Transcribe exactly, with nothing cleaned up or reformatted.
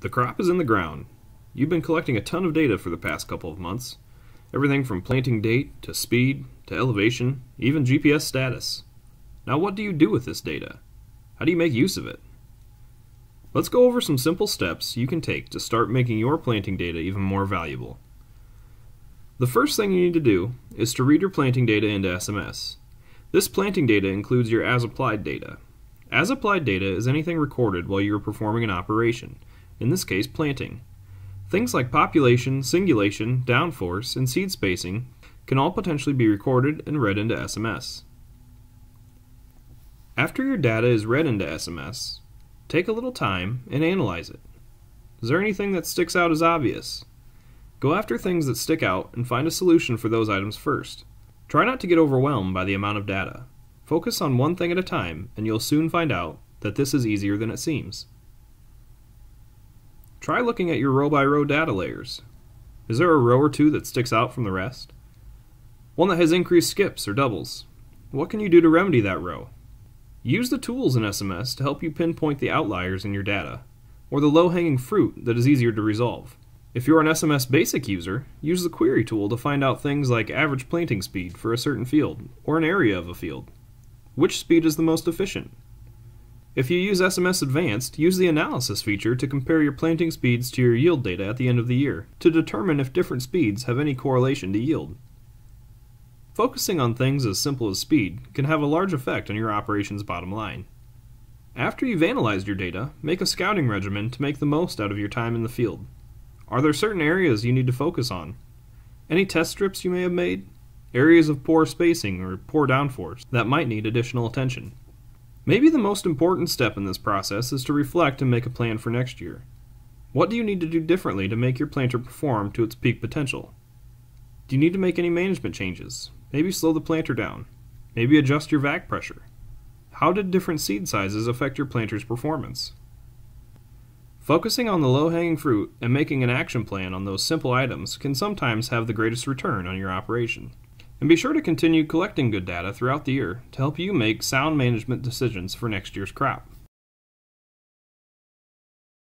The crop is in the ground. You've been collecting a ton of data for the past couple of months. Everything from planting date, to speed, to elevation, even G P S status. Now what do you do with this data? How do you make use of it? Let's go over some simple steps you can take to start making your planting data even more valuable. The first thing you need to do is to read your planting data into S M S. This planting data includes your as-applied data. As-applied data is anything recorded while you are performing an operation, in this case planting. Things like population, singulation, downforce, and seed spacing can all potentially be recorded and read into S M S. After your data is read into S M S, take a little time and analyze it. Is there anything that sticks out as obvious? Go after things that stick out and find a solution for those items first. Try not to get overwhelmed by the amount of data. Focus on one thing at a time, and you'll soon find out that this is easier than it seems. Try looking at your row-by-row data layers. Is there a row or two that sticks out from the rest? One that has increased skips or doubles. What can you do to remedy that row? Use the tools in S M S to help you pinpoint the outliers in your data, or the low-hanging fruit that is easier to resolve. If you're an S M S Basic user, use the query tool to find out things like average planting speed for a certain field, or an area of a field. Which speed is the most efficient? If you use S M S Advanced, use the analysis feature to compare your planting speeds to your yield data at the end of the year, to determine if different speeds have any correlation to yield. Focusing on things as simple as speed can have a large effect on your operation's bottom line. After you've analyzed your data, make a scouting regimen to make the most out of your time in the field. Are there certain areas you need to focus on? Any test strips you may have made? Areas of poor spacing or poor downforce that might need additional attention? Maybe the most important step in this process is to reflect and make a plan for next year. What do you need to do differently to make your planter perform to its peak potential? Do you need to make any management changes? Maybe slow the planter down. Maybe adjust your vac pressure. How did different seed sizes affect your planter's performance? Focusing on the low-hanging fruit and making an action plan on those simple items can sometimes have the greatest return on your operation. And be sure to continue collecting good data throughout the year to help you make sound management decisions for next year's crop.